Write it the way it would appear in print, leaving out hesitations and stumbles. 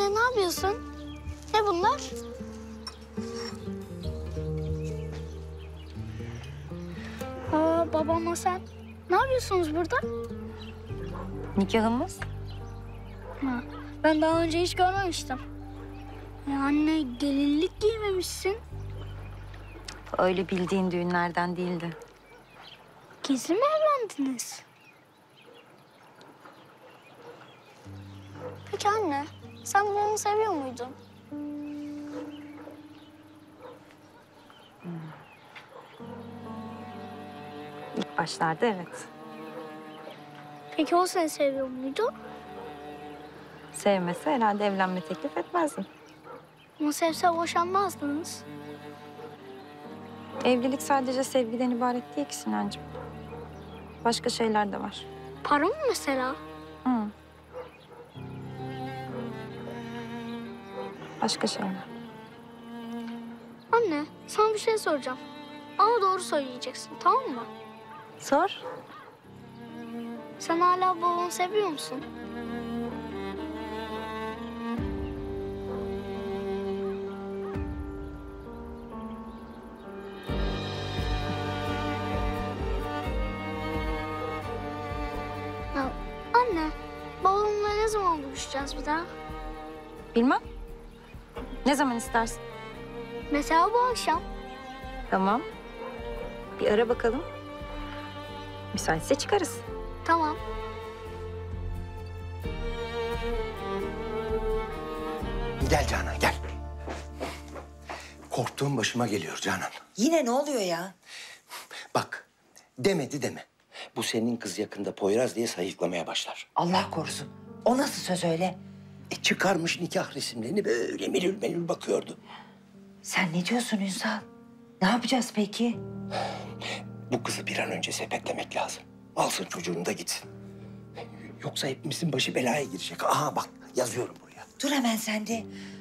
Anne ne yapıyorsun? Ne bunlar? Aa, babamla sen ne yapıyorsunuz burada? Nikahımız. Ha, ben daha önce hiç görmemiştim. Anne gelinlik giymemişsin. Öyle bildiğin düğünlerden değildi. Kesin mi evlendiniz? Peki anne, sen babamı seviyor muydun? İlk başlarda evet. Peki o seni seviyor muydu? Sevmese herhalde evlenme teklif etmezdim. Ama sevse boşanmazdınız. Evlilik sadece sevgiden ibaret değil ki Sinancığım. Başka şeyler de var. Para mı mesela? Hı. Başka şeyler. Anne, sana bir şey soracağım. Ama doğru söyleyeceksin, tamam mı? Sor. Sen hala babanı seviyor musun? Anne, babamla ne zaman buluşacağız bir daha? Bilmem. Ne zaman istersin? Mesela bu akşam. Tamam. Bir ara bakalım. Müsaitse çıkarız. Tamam. Gel Canan, gel. Korktuğum başıma geliyor Canan. Yine ne oluyor ya? Bak, demedi deme. Bu senin kız yakında Poyraz diye sayıklamaya başlar. Allah korusun. O nasıl söz öyle? Çıkarmış nikah resimlerini böyle melül melül bakıyordu. Sen ne diyorsun Ünsal? Ne yapacağız peki? Bu kızı bir an önce sepetlemek lazım. Alsın çocuğunu da gitsin. Yoksa hepimizin başı belaya girecek. Aha bak yazıyorum buraya. Dur hemen sen de.